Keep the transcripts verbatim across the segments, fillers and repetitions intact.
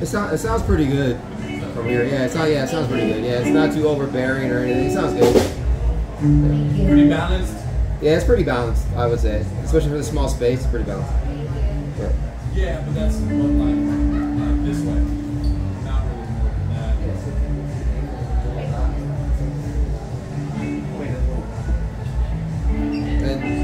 It sounds it sounds pretty good from here. Yeah, it's not, yeah, it sounds pretty good. Yeah, it's not too overbearing or anything. It sounds good. Yeah. Pretty balanced. Yeah, it's pretty balanced, I would say. Especially for the small space, it's pretty balanced. Yeah, yeah, but that's one line, not this way. Not really more than that. Yeah. And,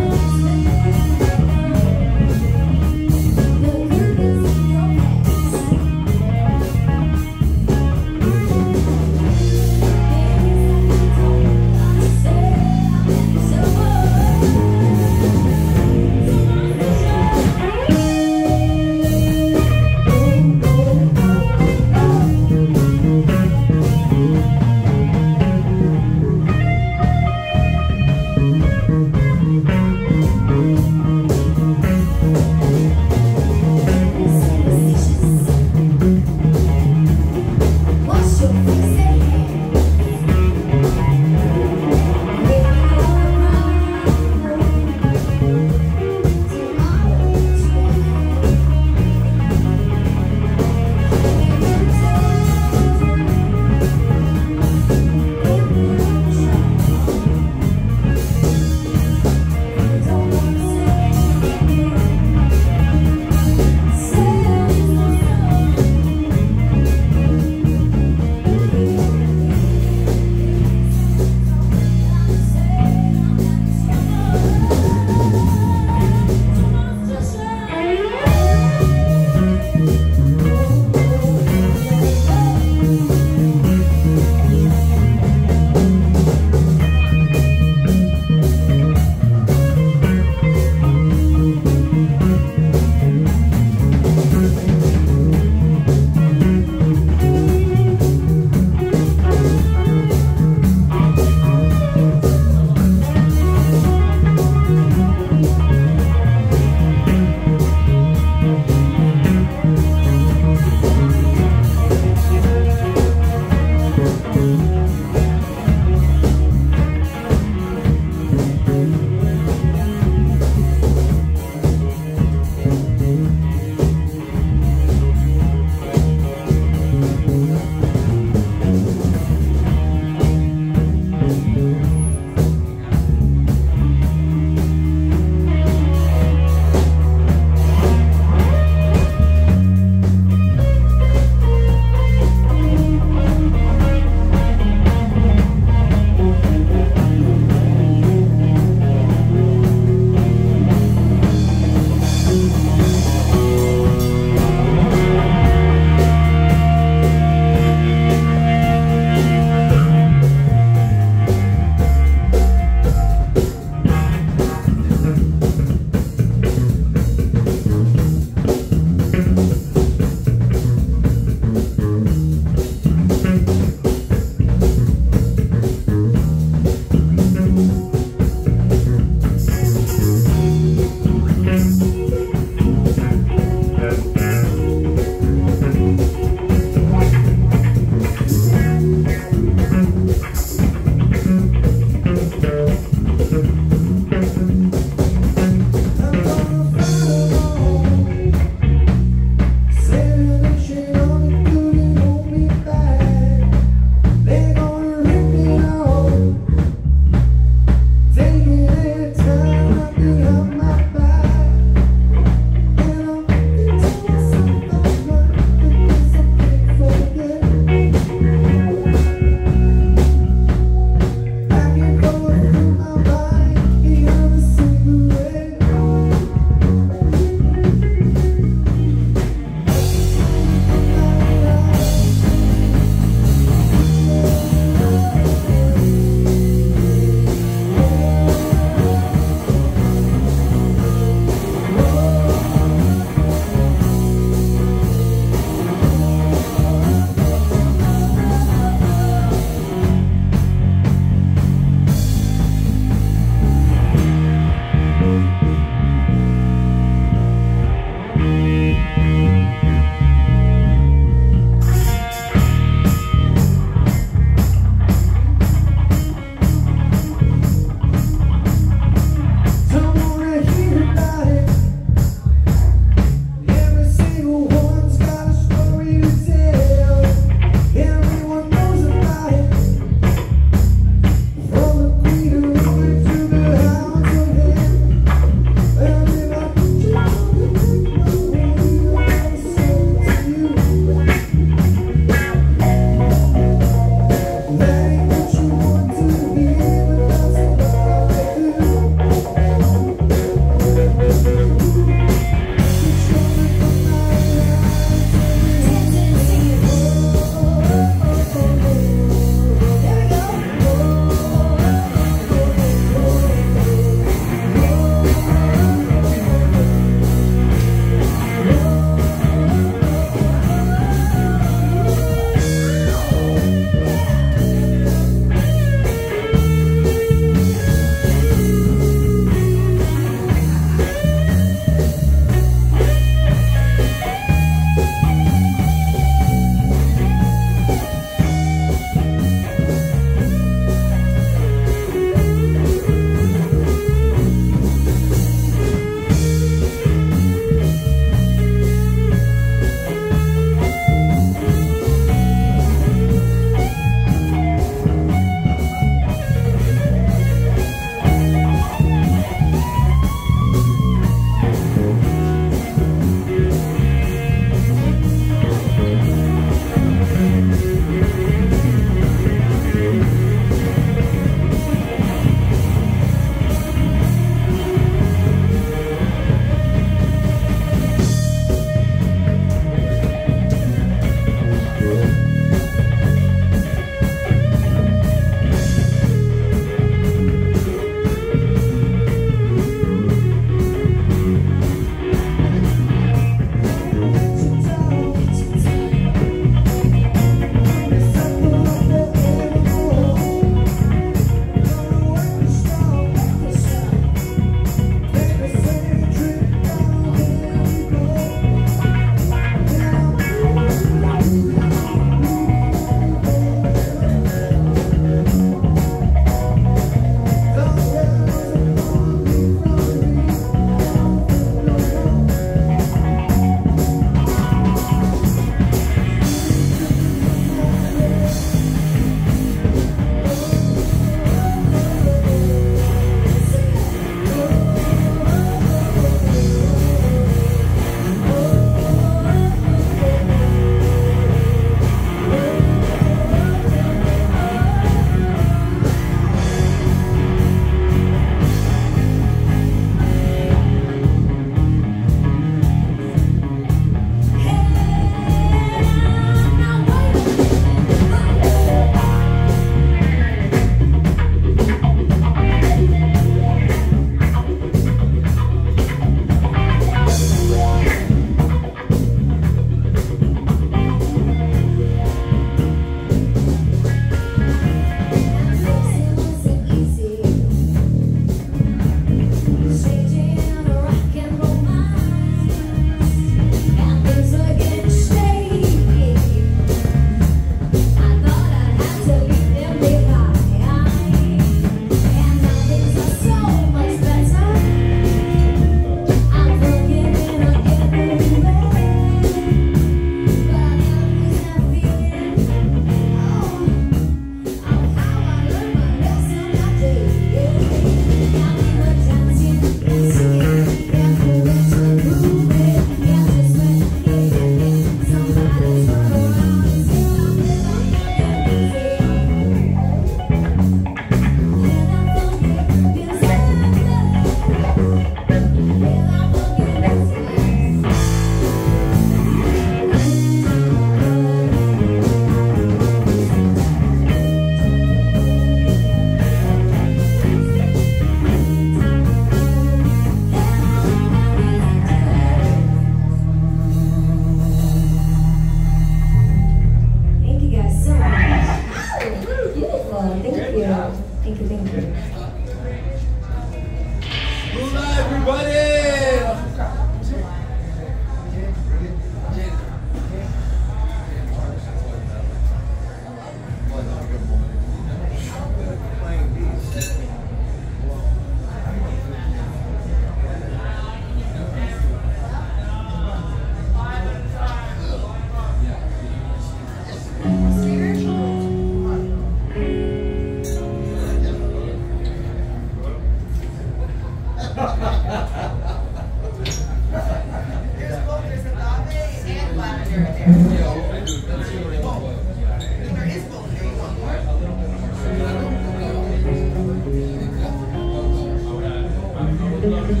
So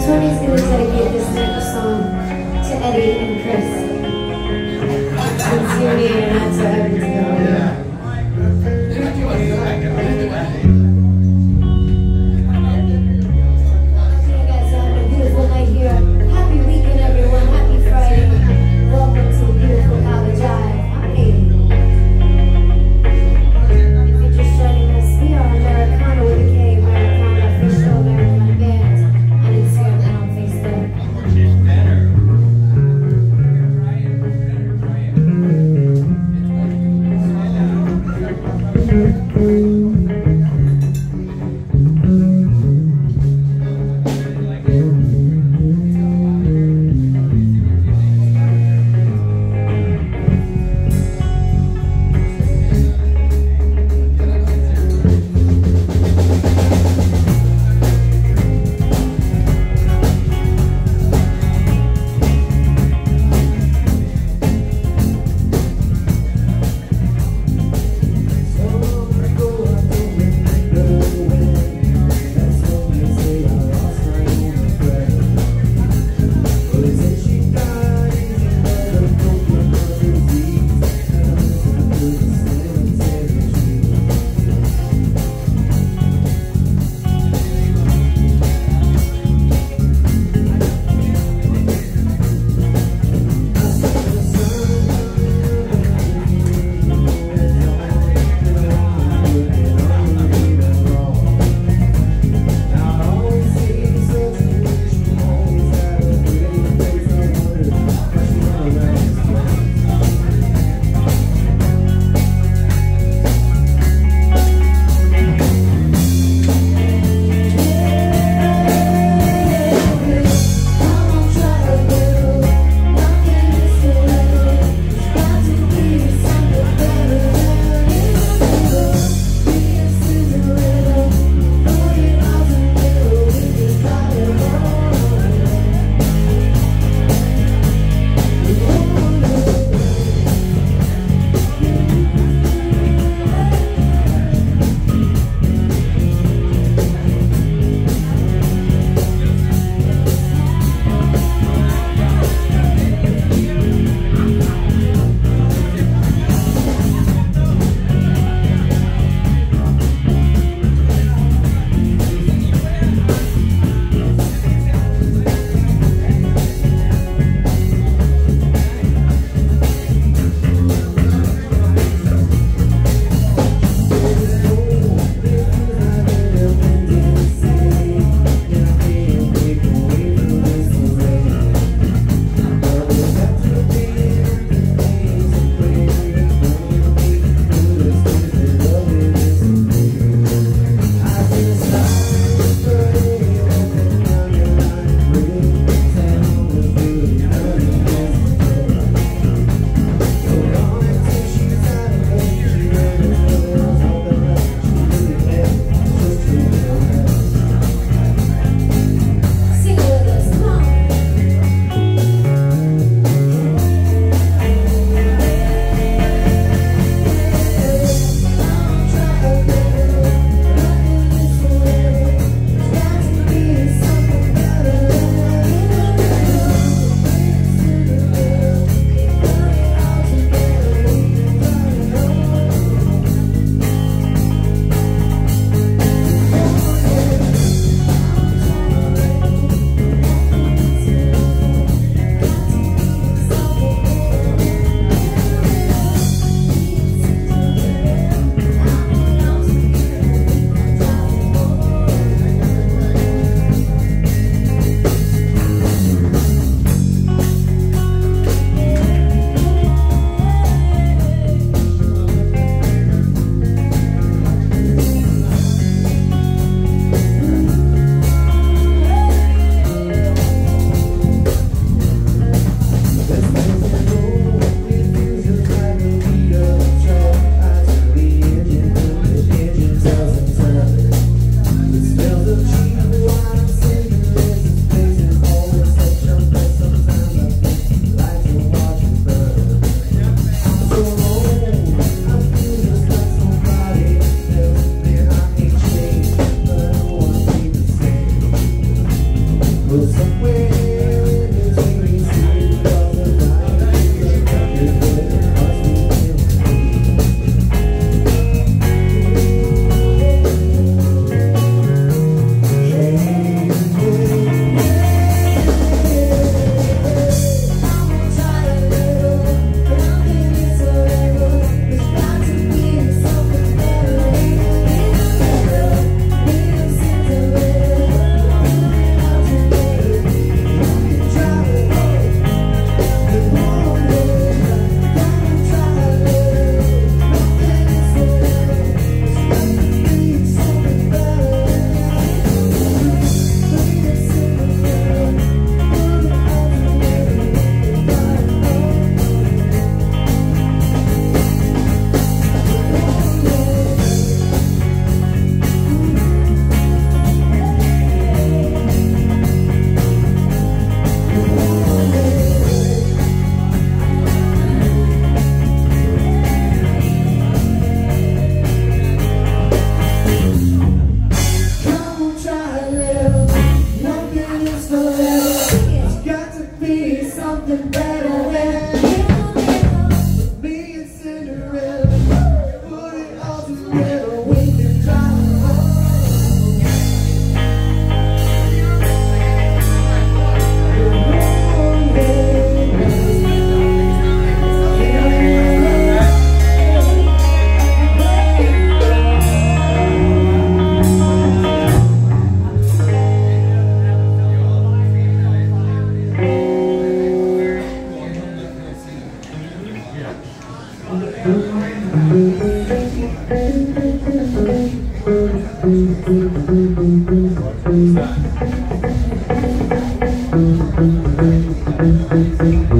Tony's going to dedicate this next song to Eddie and Chris. Sincerely, you're not so ever together.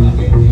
Thank you.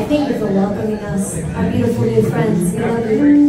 I thank you for welcoming us, our beautiful new friends. We love you.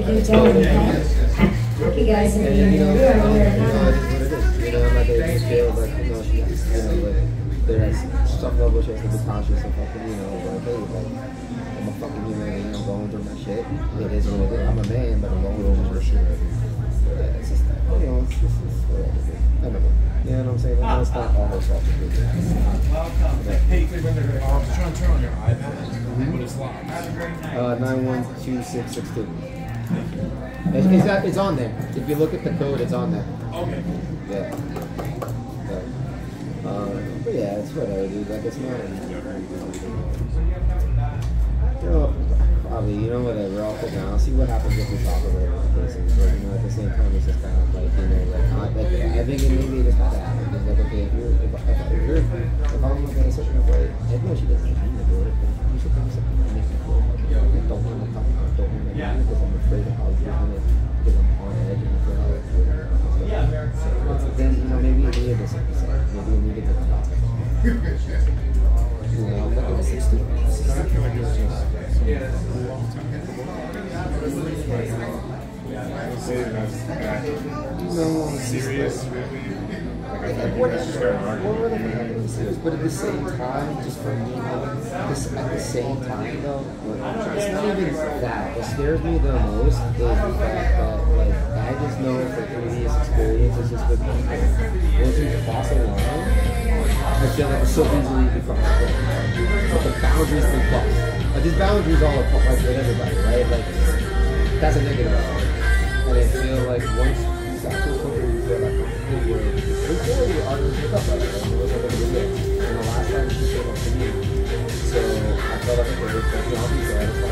Thank you, gentlemen. You guys have been doing good. There's some level she has to be conscious of fucking, you know, but hey, like, I'm a fucking human and I'm going through my shit. It is what it is. I'm a man, but I'm going through my shit. It's just, you know, it's just, I don't know. You know what I'm saying? Like, no, it's not always complicated. Welcome. Hey, I'm just trying to turn on your iPad, but it's locked. Have a great night. Uh, nine one two six six two. It's, it's, not, it's on there. If you look at the code, it's on there. Okay. Yeah. So, um, but yeah, it's whatever, dude. Like, it's not. You know, probably, you know, whatever. I'll put down. I'll see what happens if we talk about it. But, you know, at the same time, it's just kind of like, you know, like, not, like I think it maybe just had to happen. It's like, okay, if you're, if, if you're, if I'm looking at such a way, I know she doesn't need to do it. You should come something and make it cool. I don't want to talk about it. Yeah. Because I'm afraid of how it's doing it, because I'm on edge and I feel how it's doing it. Yeah. So then, you know, maybe it needed this episode. Maybe it needed the topic. You know, but it was just stupid. Yeah. No. Serious? Like, what is what really serious? But at the same time, just for me, this, at the same time though, it's not even that. What scares me the most is the fact that, like, I just know from previous experiences just with people, once you cross a line, I feel like it's so easily you can cross a line. But the boundaries can cross. Like, these boundaries all are like with everybody, right? Like, that's a negative. And I feel like once you start to I felt like it was, you know, I'll be there.